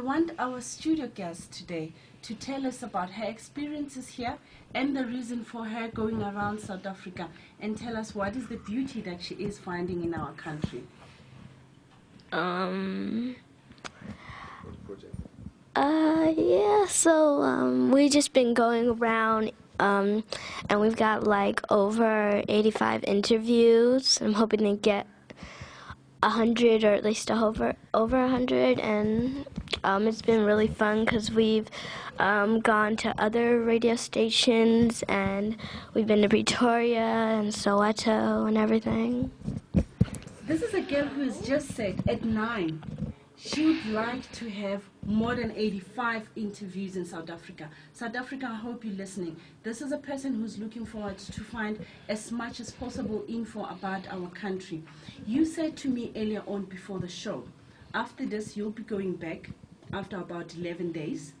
I want our studio guest today to tell us about her experiences here and the reason for her going around South Africa and tell us what is the beauty that she is finding in our country. We've just been going around and we've got like over 85 interviews. I'm hoping to get 100 or at least over 100, and it's been really fun because we've gone to other radio stations and we've been to Pretoria and Soweto and everything. This is a girl who has just said at 9 she would like to have more than 85 interviews in South Africa. South Africa, I hope you're listening. This is a person who's looking forward to find as much as possible info about our country. You said to me earlier on before the show, after this you'll be going back after about 11 days,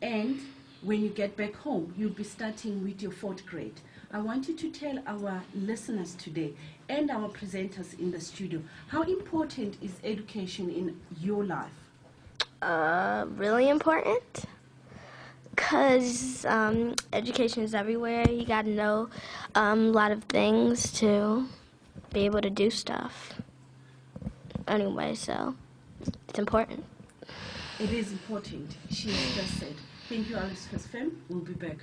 and when you get back home you'll be starting with your 4th grade. I want you to tell our listeners today and our presenters in the studio, how important is education in your life? Really important, because education is everywhere. You got to know a lot of things to be able to do stuff. Anyway, so it's important. It is important, she has just said. Thank you, Alice Haslem. We'll be back.